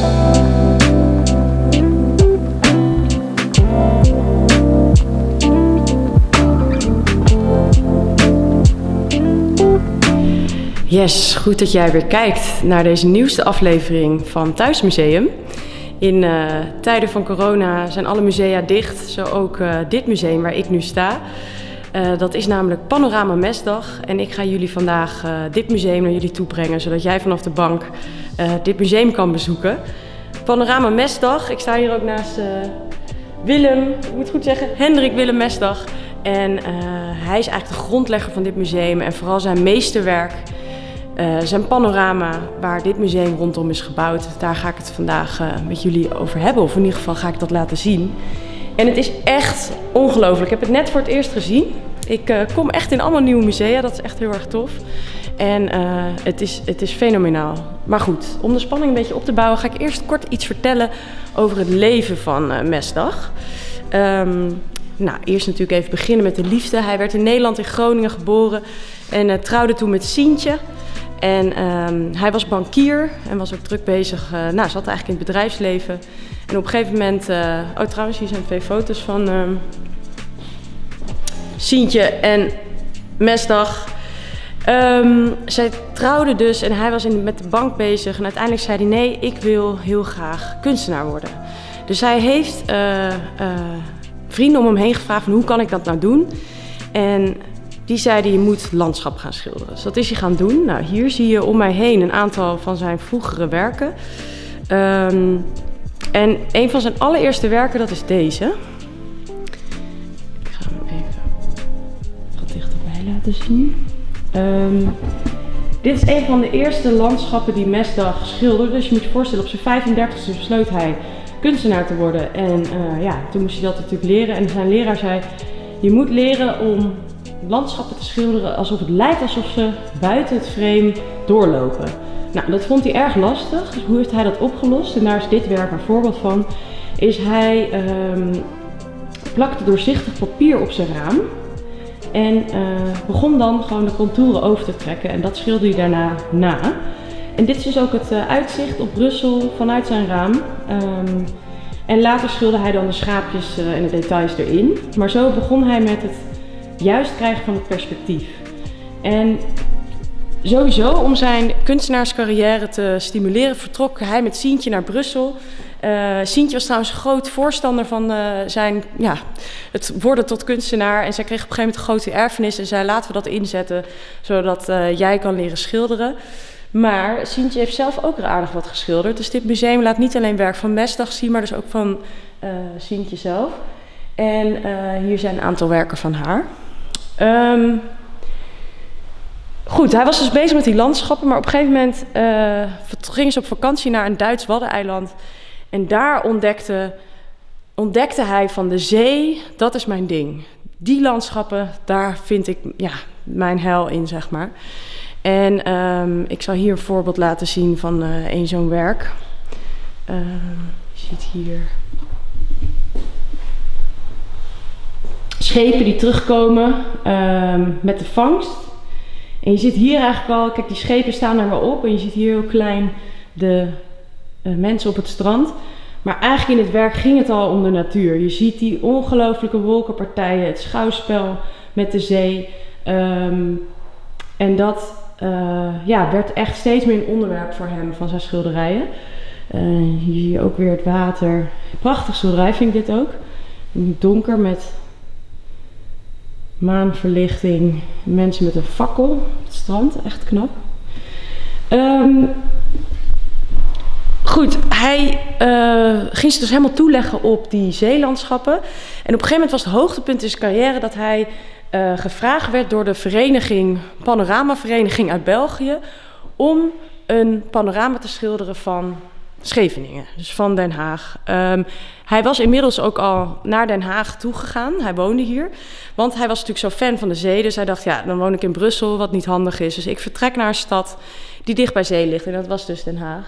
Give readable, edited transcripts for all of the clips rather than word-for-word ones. Yes, goed dat jij weer kijkt naar deze nieuwste aflevering van Thuismuseum. In tijden van corona zijn alle musea dicht, zo ook dit museum waar ik nu sta. Dat is namelijk Panorama Mesdag en ik ga jullie vandaag dit museum naar jullie toe brengen, zodat jij vanaf de bank dit museum kan bezoeken. Panorama Mesdag, ik sta hier ook naast Hendrik Willem Mesdag. En hij is eigenlijk de grondlegger van dit museum en vooral zijn meesterwerk, zijn panorama waar dit museum rondom is gebouwd. Daar ga ik het vandaag met jullie over hebben, of in ieder geval ga ik dat laten zien. En het is echt ongelooflijk. Ik heb het net voor het eerst gezien. Ik kom echt in allemaal nieuwe musea, dat is echt heel erg tof. En het is fenomenaal. Maar goed, om de spanning een beetje op te bouwen ga ik eerst kort iets vertellen over het leven van Mesdag. Nou, eerst natuurlijk even beginnen met de liefde. Hij werd in Nederland in Groningen geboren en trouwde toen met Sientje. En hij was bankier en was ook druk bezig. Nou, zat eigenlijk in het bedrijfsleven. En op een gegeven moment... oh, trouwens, hier zijn twee foto's van Sientje en Mesdag. Zij trouwden dus en hij was met de bank bezig. En uiteindelijk zei hij, nee, ik wil heel graag kunstenaar worden. Dus hij heeft... vrienden om hem heen gevraagd van hoe kan ik dat nou doen. En die zeiden je moet landschap gaan schilderen. Dus dat is hij gaan doen. Nou, hier zie je om mij heen een aantal van zijn vroegere werken. En een van zijn allereerste werken, dat is deze. Ik ga hem even wat dichterbij laten zien. Dit is een van de eerste landschappen die Mesdag schilderde. Dus je moet je voorstellen, op zijn 35e besloot hij kunstenaar te worden. En ja, toen moest hij dat natuurlijk leren. En zijn leraar zei, je moet leren om landschappen te schilderen alsof het lijkt alsof ze buiten het frame doorlopen. Nou, dat vond hij erg lastig. Dus hoe heeft hij dat opgelost? En daar is dit werk een voorbeeld van. Is hij plakte doorzichtig papier op zijn raam. En begon dan gewoon de contouren over te trekken. En dat schilderde hij daarna na. En dit is dus ook het uitzicht op Brussel vanuit zijn raam. En later schilderde hij dan de schaapjes en de details erin. Maar zo begon hij met het juist krijgen van het perspectief. En sowieso om zijn kunstenaarscarrière te stimuleren vertrok hij met Sientje naar Brussel. Sientje was trouwens groot voorstander van het worden tot kunstenaar. En zij kreeg op een gegeven moment een grote erfenis en zei laten we dat inzetten zodat jij kan leren schilderen. Maar Sientje heeft zelf ook er aardig wat geschilderd. Dus dit museum laat niet alleen werk van Mesdag zien, maar dus ook van Sientje zelf. En hier zijn een aantal werken van haar. Goed, hij was dus bezig met die landschappen. Maar op een gegeven moment ging ze op vakantie naar een Duits waddeneiland. En daar ontdekte hij van de zee, dat is mijn ding. Die landschappen, daar vind ik ja, mijn heil in, zeg maar. En ik zal hier een voorbeeld laten zien van één zo'n werk. Je ziet hier schepen die terugkomen met de vangst. En je ziet hier eigenlijk al, kijk die schepen staan er maar op. En je ziet hier heel klein de mensen op het strand. Maar eigenlijk in het werk ging het al om de natuur. Je ziet die ongelooflijke wolkenpartijen, het schouwspel met de zee. En dat werd echt steeds meer een onderwerp voor hem van zijn schilderijen. Hier zie je ook weer het water. Prachtig schilderij vind ik dit ook. Donker met maanverlichting. Mensen met een fakkel op het strand. Echt knap. Goed, hij ging ze dus helemaal toeleggen op die zeelandschappen. En op een gegeven moment was het hoogtepunt in zijn carrière dat hij... gevraagd werd door de vereniging Panorama-Vereniging uit België om een panorama te schilderen van Scheveningen, dus van Den Haag. Hij was inmiddels ook al naar Den Haag toegegaan, hij woonde hier, want hij was natuurlijk zo fan van de zee, dus hij dacht ja, dan woon ik in Brussel, wat niet handig is, dus ik vertrek naar een stad die dicht bij zee ligt en dat was dus Den Haag.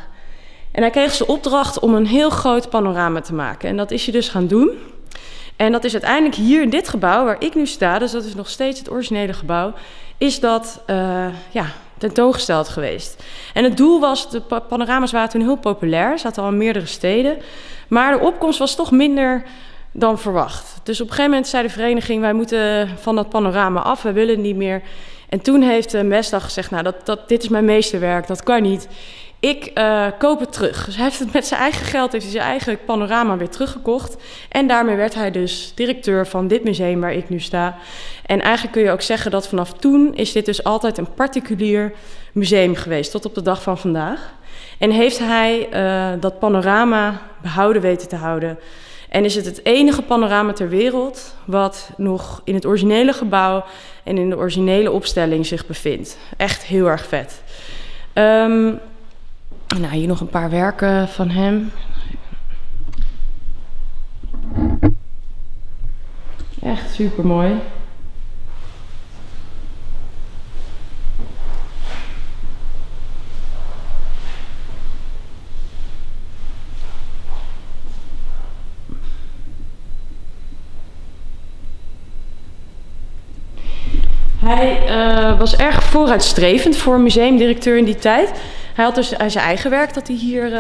En hij kreeg zijn opdracht om een heel groot panorama te maken en dat is hij dus gaan doen. En dat is uiteindelijk hier in dit gebouw waar ik nu sta, dus dat is nog steeds het originele gebouw, is dat tentoongesteld geweest. En het doel was, de panorama's waren toen heel populair, zaten al in meerdere steden. Maar de opkomst was toch minder dan verwacht. Dus op een gegeven moment zei de vereniging, wij moeten van dat panorama af, we willen het niet meer. En toen heeft Mesdag gezegd, nou, dit is mijn meesterwerk, dat kan niet. Ik koop het terug. Dus hij heeft het met zijn eigen geld, heeft hij zijn eigen panorama weer teruggekocht. En daarmee werd hij dus directeur van dit museum waar ik nu sta. En eigenlijk kun je ook zeggen dat vanaf toen is dit dus altijd een particulier museum geweest, tot op de dag van vandaag. En heeft hij dat panorama behouden weten te houden. En is het het enige panorama ter wereld wat nog in het originele gebouw en in de originele opstelling zich bevindt. Echt heel erg vet. Nou, hier nog een paar werken van hem. Echt super mooi. Hij was erg vooruitstrevend voor een museumdirecteur in die tijd. Hij had dus zijn eigen werk dat hij hier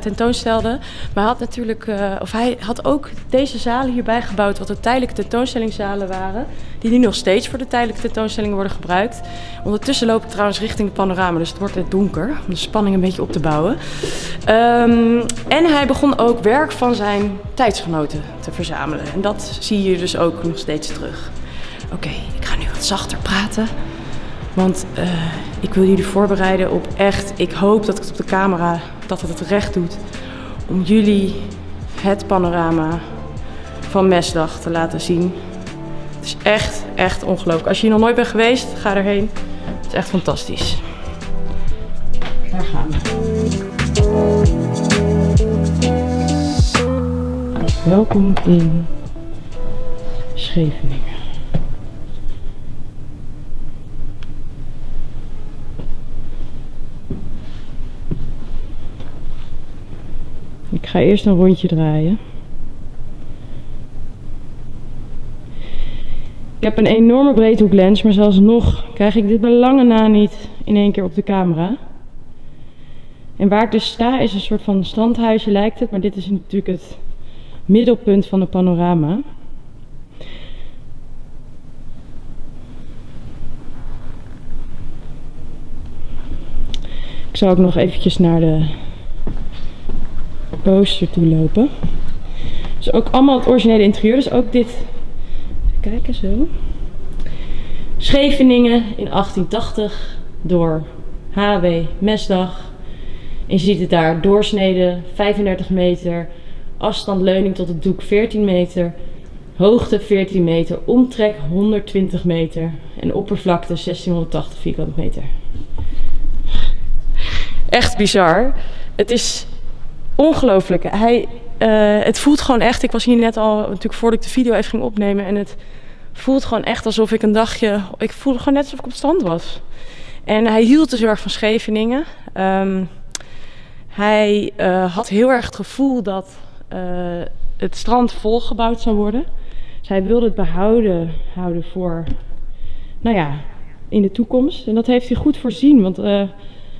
tentoonstelde. Maar hij had natuurlijk, hij had ook deze zalen hierbij gebouwd, wat de tijdelijke tentoonstellingszalen waren. Die nu nog steeds voor de tijdelijke tentoonstelling worden gebruikt. Ondertussen loop ik trouwens richting het panorama, dus het wordt net donker. Om de spanning een beetje op te bouwen. En hij begon ook werk van zijn tijdsgenoten te verzamelen. En dat zie je dus ook nog steeds terug. Oké, ik ga nu wat zachter praten. Want ik wil jullie voorbereiden op echt, ik hoop dat ik het op de camera, dat het recht doet, om jullie het panorama van Mesdag te laten zien. Het is echt, echt ongelooflijk. Als je hier nog nooit bent geweest, ga erheen. Het is echt fantastisch. Daar gaan we. Welkom in Scheveningen. Ik ga eerst een rondje draaien. Ik heb een enorme breedhoeklens, maar zelfs nog krijg ik dit bij lange na niet in één keer op de camera. En waar ik dus sta is een soort van standhuisje lijkt het, maar dit is natuurlijk het middelpunt van het panorama. Ik zal ook nog eventjes naar de poster toe lopen. Dus ook allemaal het originele interieur. Dus ook dit. Even kijken zo. Scheveningen in 1880 door H.W. Mesdag. En je ziet het daar. Doorsnede 35 meter. Afstand leuning tot het doek 14 meter. Hoogte 14 meter. Omtrek 120 meter. En oppervlakte 1680 vierkante meter. Echt bizar. Het is ongelooflijk. Het voelt gewoon echt, ik was hier net al, natuurlijk voordat ik de video even ging opnemen. En het voelt gewoon echt alsof ik een dagje, ik voelde gewoon net alsof ik op strand was. En hij hield dus heel erg van Scheveningen. Hij had heel erg het gevoel dat het strand volgebouwd zou worden. Dus hij wilde het behouden houden voor, nou ja, in de toekomst. En dat heeft hij goed voorzien, want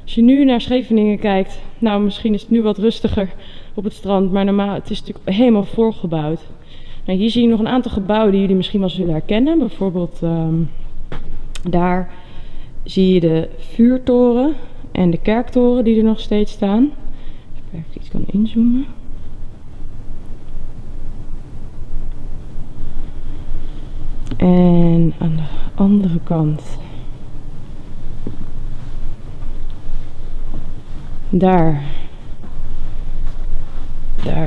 als je nu naar Scheveningen kijkt, nou misschien is het nu wat rustiger op het strand, maar normaal, het is natuurlijk helemaal volgebouwd. Nou, hier zie je nog een aantal gebouwen die jullie misschien wel zullen herkennen. Bijvoorbeeld daar zie je de vuurtoren en de kerktoren die er nog steeds staan. Even iets kan inzoomen. En aan de andere kant, daar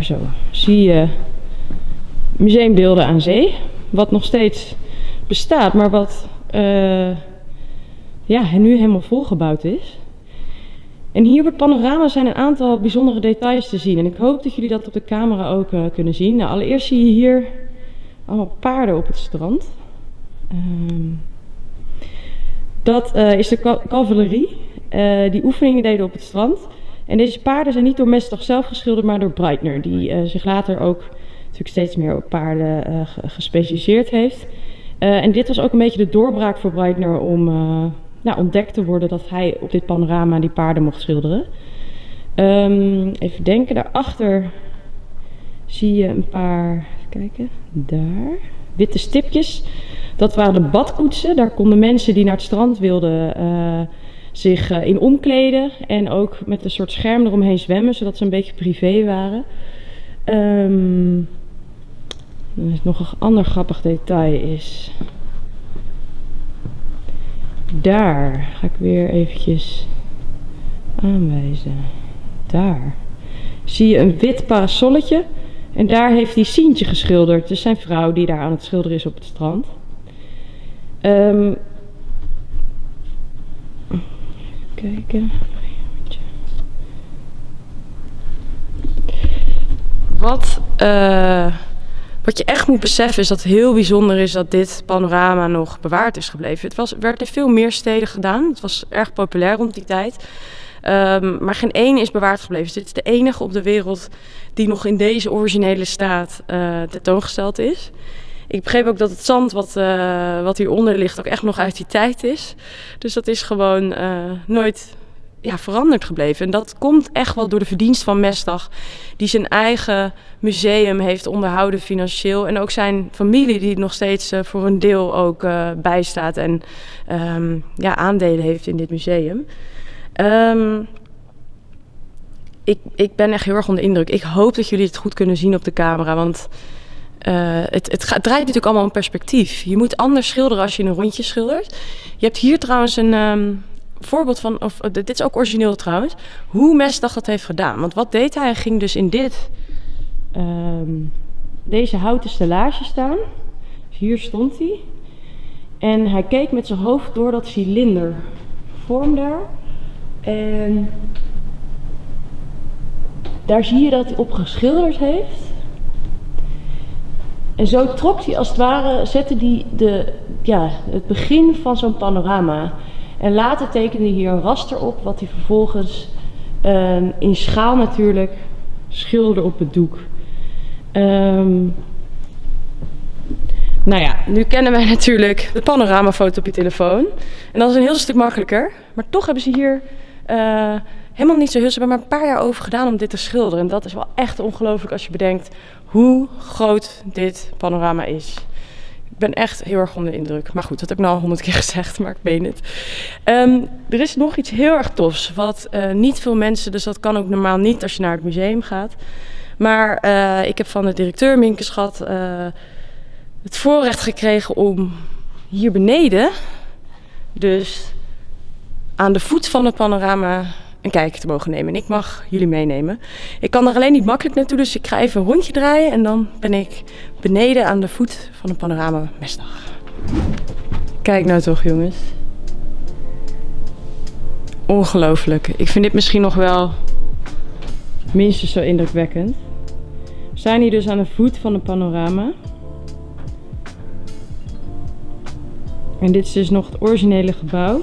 zo, zie je museumbeelden aan zee. Wat nog steeds bestaat, maar wat ja, nu helemaal volgebouwd is. En hier bij het panorama zijn een aantal bijzondere details te zien. En ik hoop dat jullie dat op de camera ook kunnen zien. Nou, allereerst zie je hier allemaal paarden op het strand. Dat is de cavalerie. Die oefeningen deden op het strand. En deze paarden zijn niet door Mesdag zelf geschilderd, maar door Breitner, die zich later ook natuurlijk steeds meer op paarden gespecialiseerd heeft. En dit was ook een beetje de doorbraak voor Breitner om nou, ontdekt te worden dat hij op dit panorama die paarden mocht schilderen. Even denken, daarachter zie je een paar, even kijken, daar, witte stipjes. Dat waren de badkoetsen, daar konden mensen die naar het strand wilden zich in omkleden en ook met een soort scherm eromheen zwemmen, zodat ze een beetje privé waren. Dan is nog een ander grappig detail is, daar ga ik weer eventjes aanwijzen, daar zie je een wit parasolletje en daar heeft hij Sientje geschilderd, dus zijn vrouw die daar aan het schilderen is op het strand. Even kijken. Wat je echt moet beseffen is dat het heel bijzonder is dat dit panorama nog bewaard is gebleven. Het werd in veel meer steden gedaan. Het was erg populair rond die tijd. Maar geen één is bewaard gebleven. Dus dit is de enige op de wereld die nog in deze originele staat tentoongesteld is. Ik begreep ook dat het zand wat hieronder ligt ook echt nog uit die tijd is. Dus dat is gewoon nooit veranderd gebleven. En dat komt echt wel door de verdienst van Mesdag, die zijn eigen museum heeft onderhouden financieel. En ook zijn familie die nog steeds voor een deel ook bijstaat en aandelen heeft in dit museum. Ik ben echt heel erg onder indruk. Ik hoop dat jullie het goed kunnen zien op de camera, want het draait natuurlijk allemaal om perspectief. Je moet anders schilderen als je in een rondje schildert. Je hebt hier trouwens een voorbeeld van, dit is ook origineel trouwens, hoe Mesdag dat heeft gedaan. Want wat deed hij? Hij ging dus in deze houten stellage staan. Dus hier stond hij. En hij keek met zijn hoofd door dat cilindervorm daar. En daar zie je dat hij op geschilderd heeft. En zo trok hij als het ware, zette hij het begin van zo'n panorama. En later tekende hij hier een raster op, wat hij vervolgens in schaal natuurlijk schilderde op het doek. Nou ja, nu kennen wij natuurlijk de panoramafoto op je telefoon. En dat is een heel stuk makkelijker. Maar toch hebben ze hier helemaal niet zo heel... Ze hebben maar een paar jaar over gedaan om dit te schilderen. En dat is wel echt ongelooflijk als je bedenkt hoe groot dit panorama is. Ik ben echt heel erg onder de indruk. Maar goed, dat heb ik nou al 100 keer gezegd, maar ik meen het. Er is nog iets heel erg tofs, wat niet veel mensen... Dus dat kan ook normaal niet als je naar het museum gaat. Maar ik heb van de directeur Minkenschat het voorrecht gekregen om hier beneden, dus aan de voet van het panorama, een kijkje te mogen nemen. En ik mag jullie meenemen. Ik kan er alleen niet makkelijk naartoe, dus ik ga even een rondje draaien en dan ben ik beneden aan de voet van het panorama Mesdag. Kijk nou toch, jongens. Ongelooflijk. Ik vind dit misschien nog wel minstens zo indrukwekkend. We zijn hier dus aan de voet van het panorama. En dit is dus nog het originele gebouw.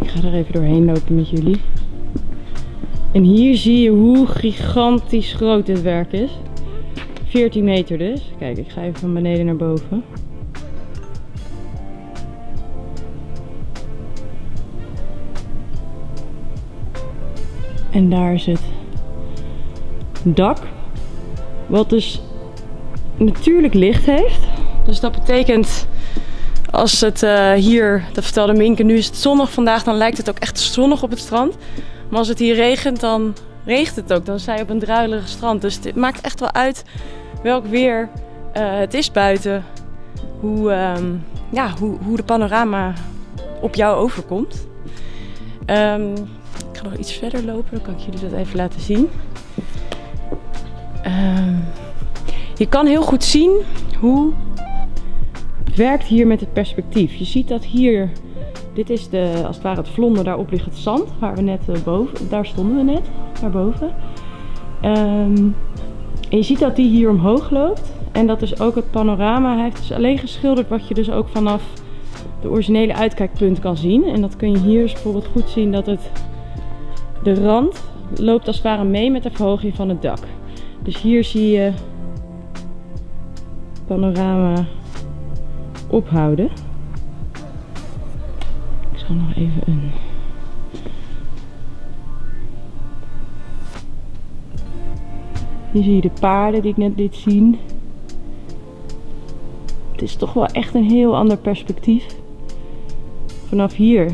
Ik ga er even doorheen lopen met jullie. En hier zie je hoe gigantisch groot dit werk is. 14 meter dus. Kijk, ik ga even van beneden naar boven. En daar is het dak. Wat dus natuurlijk licht heeft. Dus dat betekent, als het hier, dat vertelde Minke, nu is het zonnig vandaag, dan lijkt het ook echt zonnig op het strand. Maar als het hier regent, dan regent het ook. Dan zijn je op een druilerig strand. Dus het maakt echt wel uit welk weer het is buiten. Hoe de panorama op jou overkomt. Ik ga nog iets verder lopen, dan kan ik jullie dat even laten zien. Je kan heel goed zien hoe het werkt hier met het perspectief. Je ziet dat hier, dit is als het ware het vlonder, daarop ligt het zand, waar we net boven, daar stonden we net, daarboven. En je ziet dat die hier omhoog loopt en dat is ook het panorama. Hij heeft dus alleen geschilderd wat je dus ook vanaf de originele uitkijkpunt kan zien. En dat kun je hier dus bijvoorbeeld goed zien, dat de rand loopt als het ware mee met de verhoging van het dak. Dus hier zie je panorama ophouden. Ik zal nog even een... Hier zie je de paarden die ik net liet zien. Het is toch wel echt een heel ander perspectief. Vanaf hier.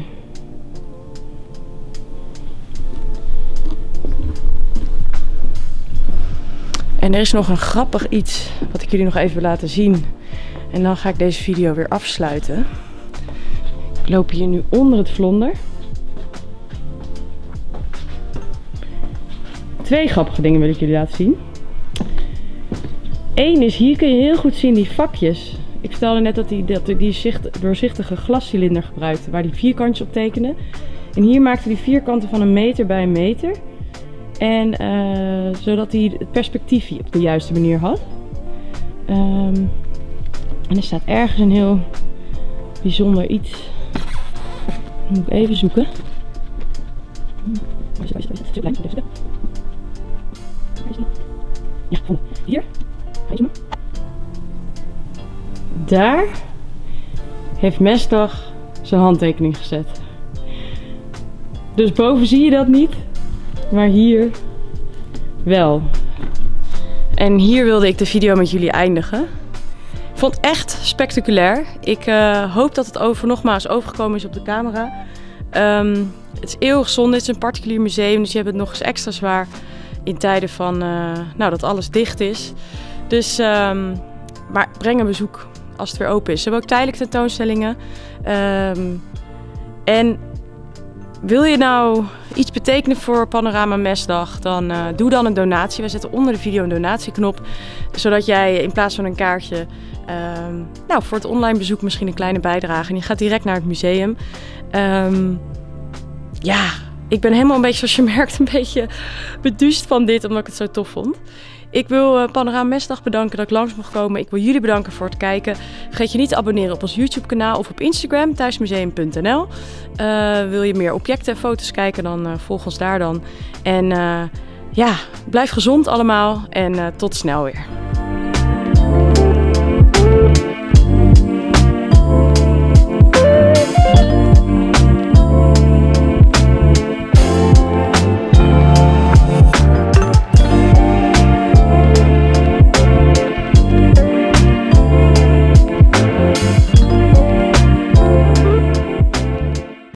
En er is nog een grappig iets wat ik jullie nog even wil laten zien. En dan ga ik deze video weer afsluiten. Ik loop hier nu onder het vlonder. Twee grappige dingen wil ik jullie laten zien. Eén is, hier kun je heel goed zien die vakjes. Ik vertelde net dat die doorzichtige glascilinder gebruikte waar die vierkantjes op tekende. En hier maakte die vierkanten van 1 meter bij 1 meter. En zodat hij het perspectief op de juiste manier had. En er staat ergens een heel bijzonder iets. Dat moet ik even zoeken. Ja, hier. Daar heeft Mesdag zijn handtekening gezet. Dus boven zie je dat niet. Maar hier wel. En hier wilde ik de video met jullie eindigen. Ik vond het echt spectaculair. Ik hoop dat het nogmaals overgekomen is op de camera. Het is eeuwig zonde. Het is een particulier museum. Dus je hebt het nog eens extra zwaar in tijden van dat alles dicht is. Dus maar breng een bezoek als het weer open is. Ze hebben ook tijdelijk tentoonstellingen. En wil je nou iets betekenen voor Panorama Mesdag, dan doe dan een donatie. We zetten onder de video een donatieknop, zodat jij in plaats van een kaartje voor het online bezoek misschien een kleine bijdrage. En je gaat direct naar het museum. Ja, ik ben helemaal een beetje, zoals je merkt, een beetje beduust van dit, omdat ik het zo tof vond. Ik wil Panorama Mesdag bedanken dat ik langs mocht komen. Ik wil jullie bedanken voor het kijken. Vergeet je niet te abonneren op ons YouTube-kanaal of op Instagram, thuismuseum.nl. Wil je meer objecten en foto's kijken, dan volg ons daar dan. En ja, blijf gezond allemaal en tot snel weer.